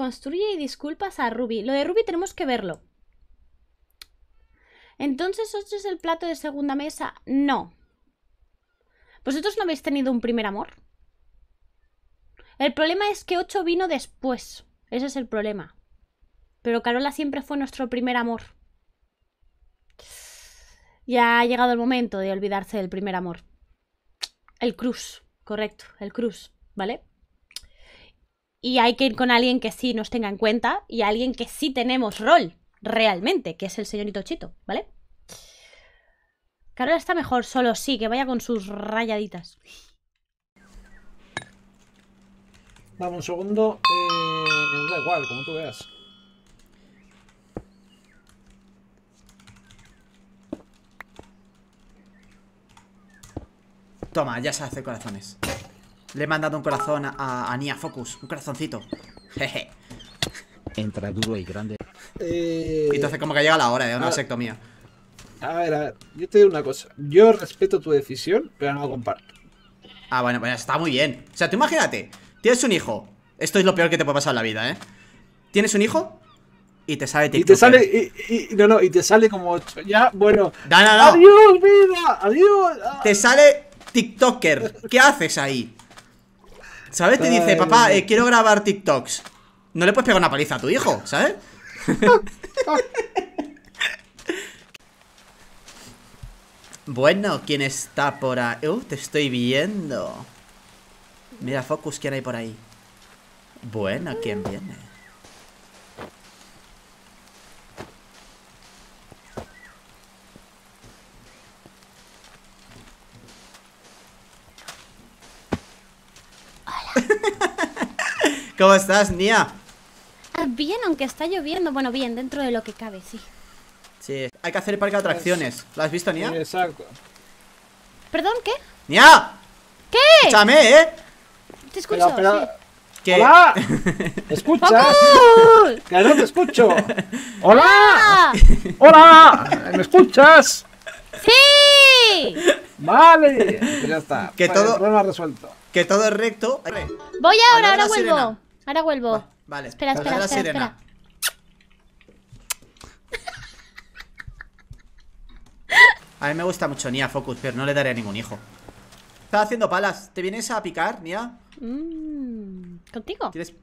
Construye y disculpas a Ruby. Lo de Ruby tenemos que verlo. Entonces, ¿este es el plato de segunda mesa? No. ¿Vosotros no habéis tenido un primer amor? El problema es que 8 vino después. Ese es el problema. Pero Carola siempre fue nuestro primer amor. Ya ha llegado el momento de olvidarse del primer amor. El cruz, correcto, el cruz, ¿vale? Y hay que ir con alguien que sí nos tenga en cuenta y alguien que sí tenemos rol, realmente, que es el señorito Chito, ¿vale? Carola está mejor solo, sí, que vaya con sus rayaditas. Dame un segundo, da igual, como tú veas. Toma, ya se hace corazones. Le he mandado un corazón a Nia Focus. Un corazoncito. Jeje. Entra duro y grande. Y entonces como que llega la hora de una vasectomía. A ver, yo te digo una cosa. Yo respeto tu decisión, pero no lo comparto. Ah, bueno, pues está muy bien. O sea, tú imagínate, tienes un hijo. Esto es lo peor que te puede pasar en la vida, ¿eh? Tienes un hijo y te sale TikTok. Y te sale... Y te sale como... Ya, bueno... No. ¡Adiós, vida! ¡Adiós! Te sale... TikToker, ¿qué haces ahí? ¿Sabes? Te dice, papá, quiero grabar TikToks. No le puedes pegar una paliza a tu hijo, ¿sabes? Bueno, ¿quién está por ahí? Te estoy viendo. Mira, Focus, ¿quién hay por ahí? Bueno, ¿quién viene? ¿Cómo estás, Nia? Bien, aunque está lloviendo. Bueno, bien, dentro de lo que cabe, sí. Sí, hay que hacer el parque de atracciones. ¿Lo has visto, Nia? Sí, exacto. ¿Perdón, qué? ¡Nia! ¿Qué? Escúchame, ¿eh? Te escucho, pero... Sí. ¿Qué? ¡Hola! ¿Me escuchas? ¡Que no te escucho! ¡Hola! ¡Hola! ¿Me escuchas? ¡Sí! Vale, pues ya está. Que vale, todo... El problema resuelto. Que todo es recto. Voy ahora, ahora vuelvo. Sirena. Ahora vuelvo. Vale. Espera. A mí me gusta mucho Nia Focus, pero no le daré a ningún hijo. Está haciendo palas. ¿Te vienes a picar, Nia? ¿Contigo? ¿Tienes...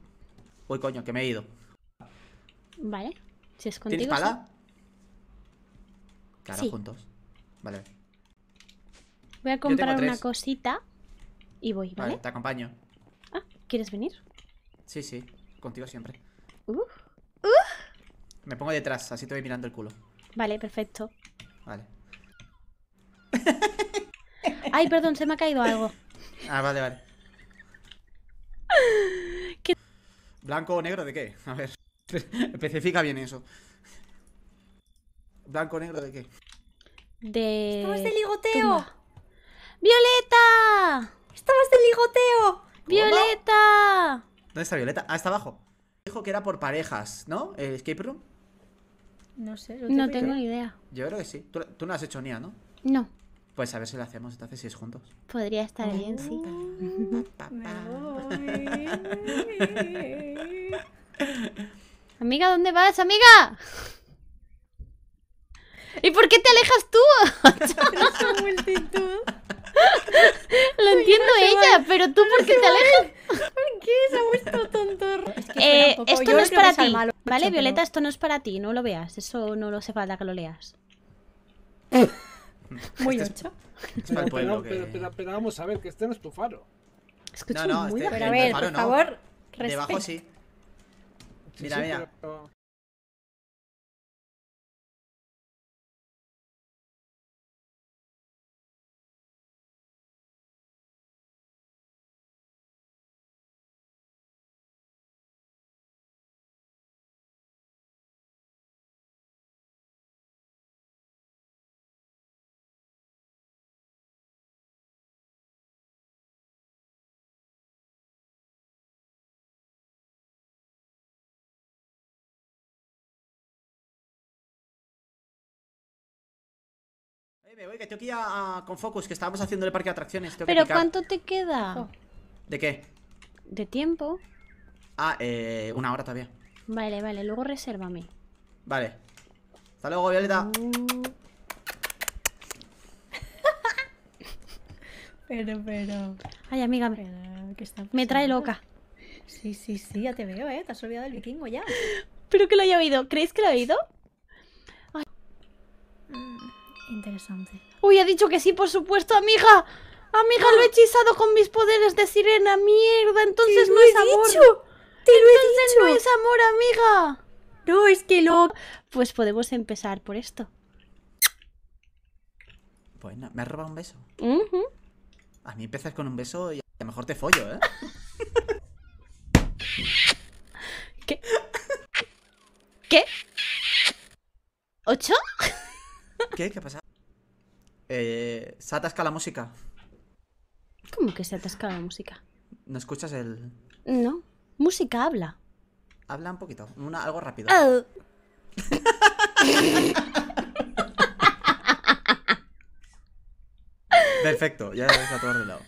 Uy, coño, que me he ido. Vale. Si es contigo. ¿Tienes pala? Sí. Claro, sí. Juntos. Vale. Voy a comprar una cosita. Y voy, ¿vale? Vale, te acompaño. Ah, ¿quieres venir? Sí, sí, contigo siempre. Me pongo detrás, así te voy mirando el culo. Vale, perfecto. Vale. Ay, perdón, se me ha caído algo. Ah, vale. ¿Qué? ¿Blanco o negro de qué? A ver, especifica bien eso. ¿Blanco o negro de qué? De... ¡Estamos de ligoteo! Toma. ¡Violeta! ¡Estabas de ligoteo! ¡Violeta! ¿Dónde está Violeta? Ah, está abajo. Dijo que era por parejas, ¿no? ¿El escape room? No sé. No tengo ni idea. Yo creo que sí. Tú no has hecho Nia, ¿no? No. Pues a ver si lo hacemos entonces, si es juntos. Podría estar bien, sí. Amiga, ¿dónde vas, amiga? ¿Y por qué te alejas tú? Multitud. Lo entiendo ella, pero tú ¿por qué te alejas? ¿Por qué se ha vuelto tonto? Esto no es para ti, ¿vale, Violeta? Esto no es para ti, no lo veas. Eso no lo hace falta que lo leas. Muy ocho. Pero vamos a ver, que este no es tu faro. Escucha, muy bien. Pero a ver, por favor, respeta. Debajo sí. Mira. Me voy, que tengo que ir con Focus, que estábamos haciendo el parque de atracciones. ¿Pero cuánto te queda? ¿De qué? De tiempo. Ah, 1 hora todavía. Vale, vale, luego resérvame. Vale. Hasta luego, Violeta. Pero. Ay, amiga, me trae loca. Sí, ya te veo, ¿eh? Te has olvidado del vikingo ya. Pero que lo haya oído. ¿Creéis que lo ha oído? Ay. Interesante. Uy, ha dicho que sí, por supuesto, amiga. Amiga, lo he hechizado con mis poderes de sirena. Mierda, entonces no es amor. Entonces no es amor, amiga. No, es que lo... Pues podemos empezar por esto. Bueno, me has robado un beso. A mí empiezas con un beso y a lo mejor te follo, ¿eh? ¿Qué? ¿Qué? ¿8? ¿Qué? ¿Qué ha pasado? Se atasca la música. ¿Cómo que se atasca la música? ¿No escuchas el...? No. Música habla. Habla un poquito. Algo rápido. Oh. Perfecto, ya está todo arreglado.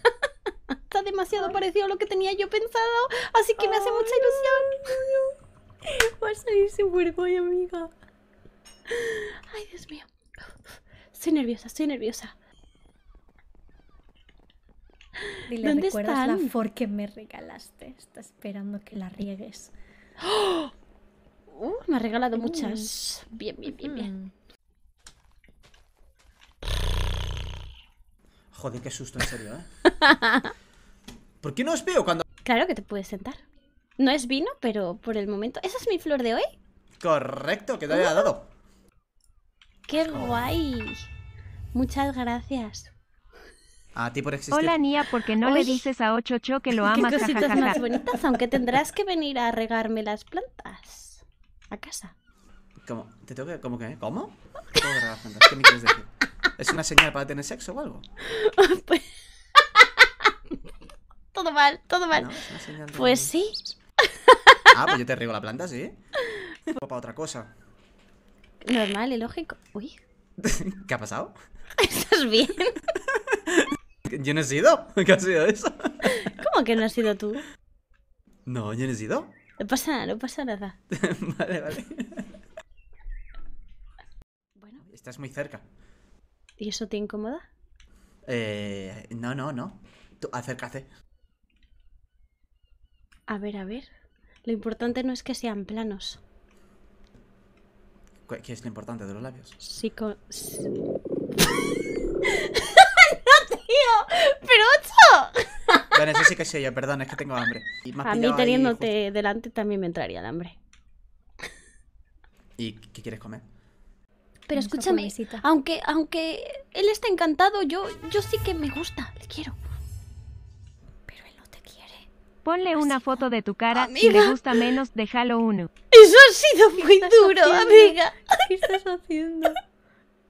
Está demasiado parecido a lo que tenía yo pensado, así que me hace mucha ilusión. Va a salir súper guay, amiga. Ay, Dios mío. Estoy nerviosa, estoy nerviosa. Dile, ¿recuerdas la flor que me regalaste? Está esperando que la riegues. Me ha regalado muchas. Bien. Joder, qué susto, en serio, ¿eh? ¿Por qué no os veo cuando...? Claro que te puedes sentar. No es vino, pero por el momento... ¿Esa es mi flor de hoy? Correcto, que te había dado. ¡Qué guay! Muchas gracias. A ti por existir. Hola, Nia, porque no le dices a Ochocho que lo amas. Qué cositas más bonitas, aunque tendrás que venir a regarme las plantas. A casa. ¿Cómo? ¿Te tengo que...? ¿Cómo que...? ¿Cómo? ¿Puedo regar las plantas? ¿Qué me quieres decir? ¿Es una señal para tener sexo o algo? Pues... todo mal, todo mal. No, es una señal de... Pues sí. Ah, pues yo te riego la planta, sí. O para otra cosa. Normal y lógico. Uy. ¿Qué ha pasado? ¿Estás bien? Yo no he sido. ¿Qué ha sido eso? ¿Cómo que no has sido tú? No, yo no he sido. No pasa nada, no pasa nada. Vale. Bueno. Estás muy cerca. ¿Y eso te incomoda? No. Tú, acércate. A ver. Lo importante no es que sean planos. ¿Qué es lo importante de los labios? Sí. ¡No, tío! ¡Pero 8! Bueno, eso sí que sé yo, perdón, es que tengo hambre. Y a mí teniéndote ahí, delante, también me entraría el hambre. ¿Y qué quieres comer? Pero escúchame, aunque él está encantado, yo sí que me gusta, le quiero. Pero él no te quiere. Ponle una foto de tu cara, amiga. Si le gusta menos, déjalo uno. Eso ha sido muy duro, amiga. ¿Qué estás haciendo?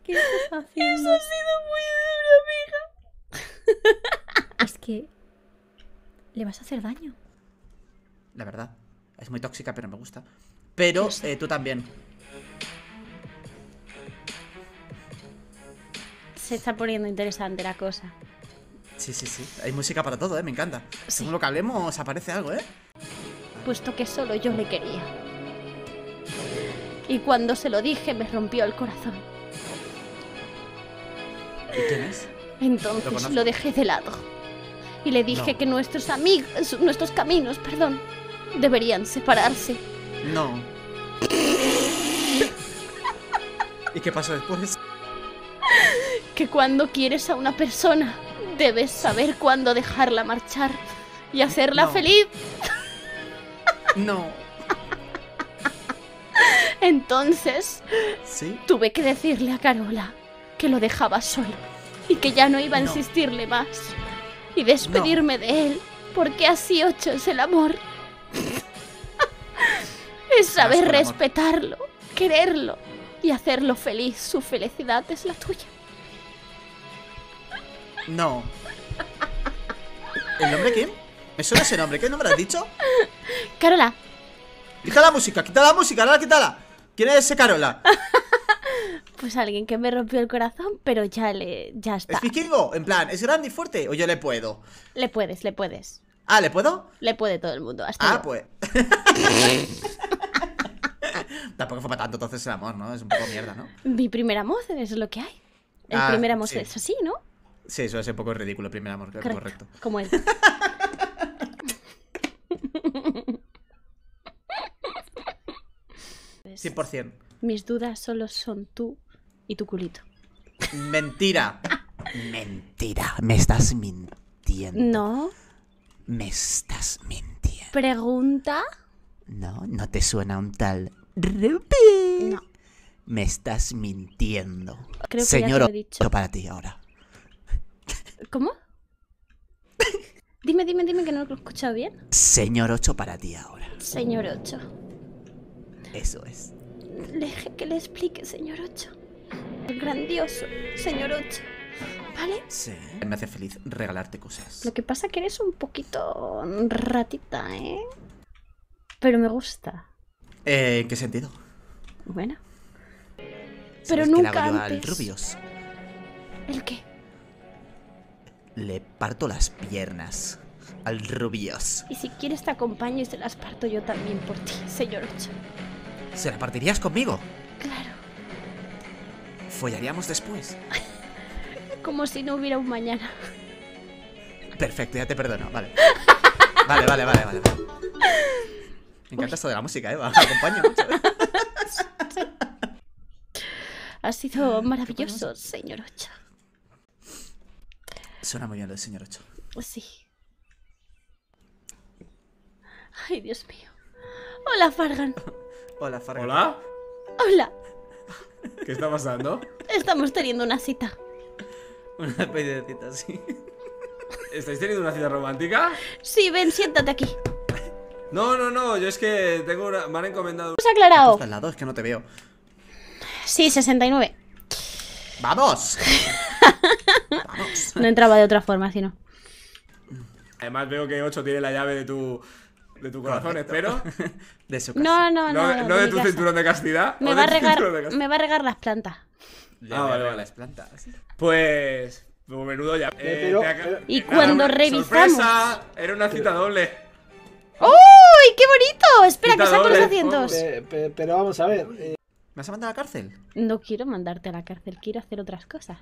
Eso ha sido muy duro, amiga. Es que le vas a hacer daño. La verdad, es muy tóxica, pero me gusta. Pero tú también. Se está poniendo interesante la cosa. Sí. Hay música para todo, ¿eh? Me encanta. Sí. Según lo que hablemos, aparece algo, ¿eh? Puesto que solo yo le quería. Y cuando se lo dije, me rompió el corazón. ¿Y quién es? Entonces lo dejé de lado. Y le dije que nuestros caminos, perdón, deberían separarse. No. ¿Y qué pasó después? Que cuando quieres a una persona, debes saber cuándo dejarla marchar y hacerla feliz. No. Entonces, tuve que decirle a Carola que lo dejaba solo y que ya no iba a insistirle más y despedirme de él, porque así 8 es el amor. Es saber respetarlo, quererlo y hacerlo feliz. Su felicidad es la tuya. No. ¿El nombre quién? ¿Me suena ese nombre? ¿Qué nombre has dicho? Carola. Quita la música. ¿Quién es ese Carola? Pues alguien que me rompió el corazón, pero ya está. ¿Es vikingo? En plan, ¿es grande y fuerte? ¿O yo le puedo? Le puedes. Ah, ¿le puedo? Le puede todo el mundo, hasta yo. Pues. Tampoco fue para tanto entonces el amor, ¿no? Es un poco mierda, ¿no? Mi primer amor es lo que hay. El primer amor sí. Es así, ¿no? Sí, eso es un poco ridículo, el primer amor, correcto. Como él. Pues 100%. Mis dudas solo son tú y tu culito. Mentira. Mentira. Me estás mintiendo. No. Me estás mintiendo. ¿Pregunta? No, no te suena un tal Ruby. No. Me estás mintiendo. Creo que señor, ya te lo he dicho. Para ti ahora. ¿Cómo? Dime, dime, dime que no lo he escuchado bien. Señor 8 para ti ahora. Señor 8. Eso es. Deje que le explique, señor 8. El grandioso, señor 8. ¿Vale? Sí. Me hace feliz regalarte cosas. Lo que pasa es que eres un poquito ratita, ¿eh? Pero me gusta. ¿En qué sentido? Bueno. Pero nunca antes. Rubios. ¿El qué? Le parto las piernas al Rubios. Y si quieres te acompaño y se las parto yo también por ti, señor 8. ¿Se las partirías conmigo? Claro. Follaríamos después. Como si no hubiera un mañana. Perfecto, ya te perdono, vale. Vale, vale, vale, vale. Me encanta esto de la música, Eva. Te acompaño mucho. Ha sido maravilloso, señor 8. Suena muy bien lo del señor 8. Sí. Ay, Dios mío. Hola, Fargan. Hola, Fargan. ¿Hola? Hola. ¿Qué está pasando? Estamos teniendo una cita. Una especie de cita, sí. ¿Estáis teniendo una cita romántica? Sí, ven, siéntate aquí. No, no, no, yo es que tengo una... Me han encomendado... ¿Has aclarado? ¿Estás al lado? Es que no te veo. Sí, 69. ¡Vamos! Vamos. No entraba de otra forma, sino. Además veo que 8 tiene la llave de tu corazón, espero. De su casa. No, no, no. No, no de tu casa. Cinturón de castidad. Me va a regar, las plantas. Ah, vale, vale, las plantas. Pues... Menudo ya. Y cuando revisamos... ¡Sorpresa! Era una cita doble. ¡Uy, qué bonito! Espera, que saco los asientos. Pero vamos a ver... ¿Me vas a mandar a la cárcel? No quiero mandarte a la cárcel, quiero hacer otras cosas.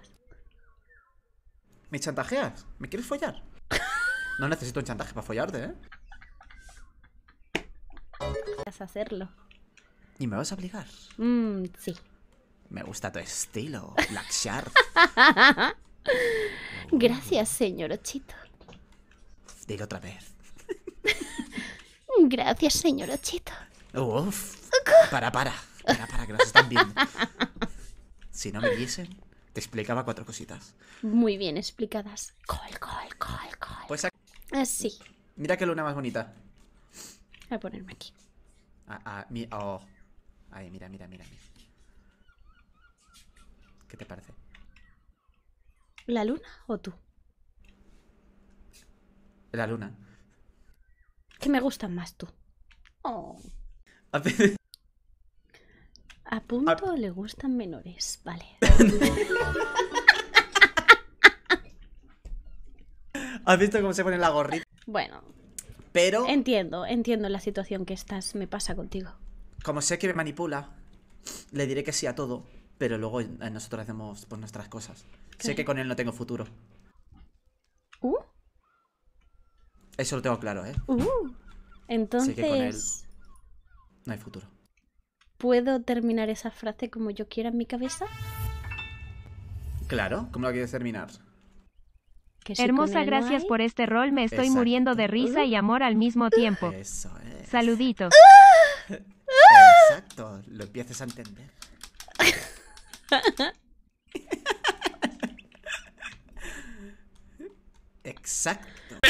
¿Me chantajeas? ¿Me quieres follar? No necesito un chantaje para follarte, ¿eh? Vas a hacerlo. ¿Y me vas a obligar? Sí. Me gusta tu estilo, Black Shark. Gracias, señor Ochito. Dilo otra vez. Gracias, señor Ochito. Uf. Para, que nos están viendo. Si no me viesen, te explicaba 4 cositas. Muy bien explicadas. Col. Pues aquí. Así. Mira qué luna más bonita. Voy a ponerme aquí. Ahí, mira. ¿Qué te parece? ¿La luna o tú? La luna. Que me gustan más tú. Oh. A punto le gustan menores, vale. ¿Has visto cómo se pone la gorrita? Bueno. Pero... Entiendo la situación que estás, me pasa contigo. Como sé que me manipula, le diré que sí a todo, pero luego nosotros hacemos pues, nuestras cosas. ¿Qué? Sé que con él no tengo futuro. Eso lo tengo claro, ¿eh? Entonces... Sé que con él no hay futuro. ¿Puedo terminar esa frase como yo quiera en mi cabeza? Claro, ¿cómo la quieres terminar? Si hermosa, gracias por este rol, me estoy muriendo de risa y amor al mismo tiempo. Eso es. Saluditos. Exacto, lo empiezas a entender. Exacto.